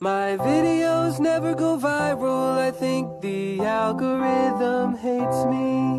My videos never go viral, I think the algorithm hates me.